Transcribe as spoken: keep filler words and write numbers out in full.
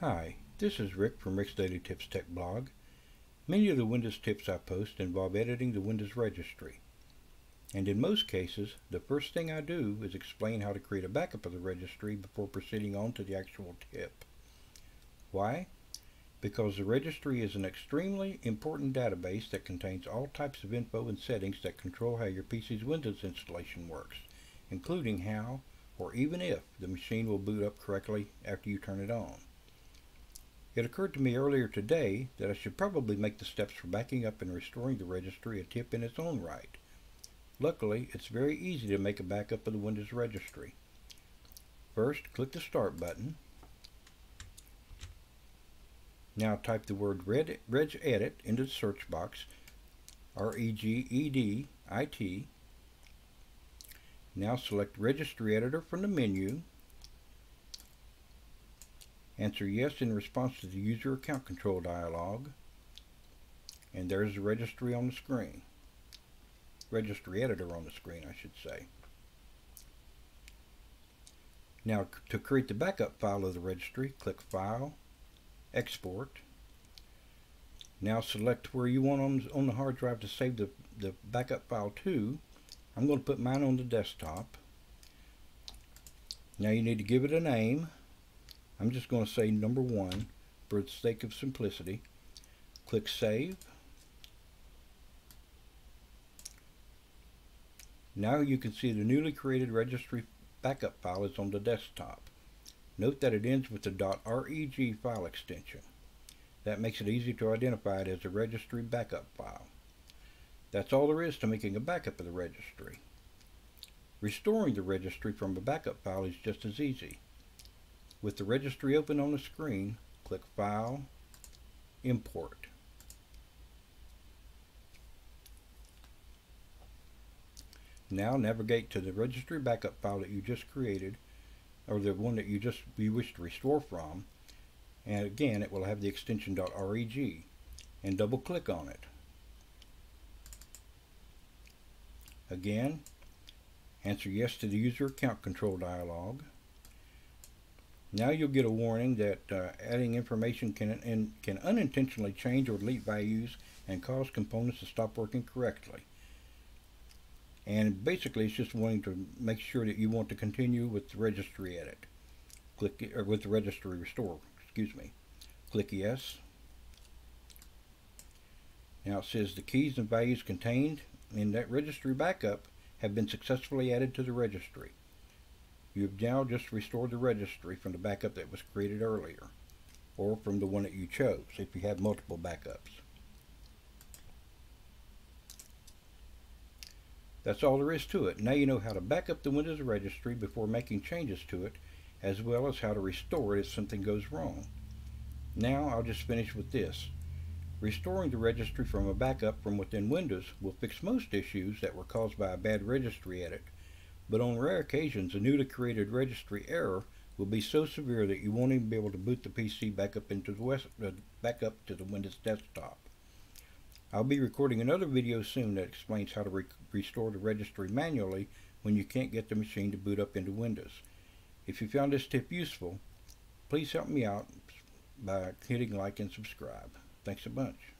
Hi, this is Rick from Rick's Daily Tips Tech Blog. Many of the Windows tips I post involve editing the Windows registry. And in most cases, the first thing I do is explain how to create a backup of the registry before proceeding on to the actual tip. Why? Because the registry is an extremely important database that contains all types of info and settings that control how your P C's Windows installation works, including how, or even if, the machine will boot up correctly after you turn it on. It occurred to me earlier today that I should probably make the steps for backing up and restoring the registry a tip in its own right. Luckily, it's very easy to make a backup of the Windows registry. First, click the Start button. Now type the word REGEDIT into the search box, R E G E D I T. Now select Registry Editor from the menu. Answer yes in response to the User Account Control dialog. And there's the registry on the screen. Registry Editor on the screen, I should say. Now, to create the backup file of the registry, click File, Export. Now select where you want on, on the hard drive to save the, the backup file to. I'm going to put mine on the desktop. Now you need to give it a name. I'm just going to say number one for the sake of simplicity. Click Save. Now you can see the newly created registry backup file is on the desktop. Note that it ends with the .reg file extension. That makes it easy to identify it as a registry backup file. That's all there is to making a backup of the registry. Restoring the registry from a backup file is just as easy. With the registry open on the screen, click File, Import. Now navigate to the registry backup file that you just created, or the one that you just you wish to restore from, and again it will have the extension .reg, and double click on it. Again, answer yes to the User Account Control dialog. Now you'll get a warning that uh, adding information can, in, can unintentionally change or delete values and cause components to stop working correctly. And basically it's just wanting to make sure that you want to continue with the registry edit. Click, or with the registry restore, excuse me. Click yes. Now it says the keys and values contained in that registry backup have been successfully added to the registry. You have now just restored the registry from the backup that was created earlier, or from the one that you chose if you have multiple backups. That's all there is to it. Now you know how to back up the Windows registry before making changes to it, as well as how to restore it if something goes wrong. Now I'll just finish with this. Restoring the registry from a backup from within Windows will fix most issues that were caused by a bad registry edit. But on rare occasions, a newly created registry error will be so severe that you won't even be able to boot the P C back up, into the West, uh, back up to the Windows desktop. I'll be recording another video soon that explains how to re restore the registry manually when you can't get the machine to boot up into Windows. If you found this tip useful, please help me out by hitting like and subscribe. Thanks a bunch.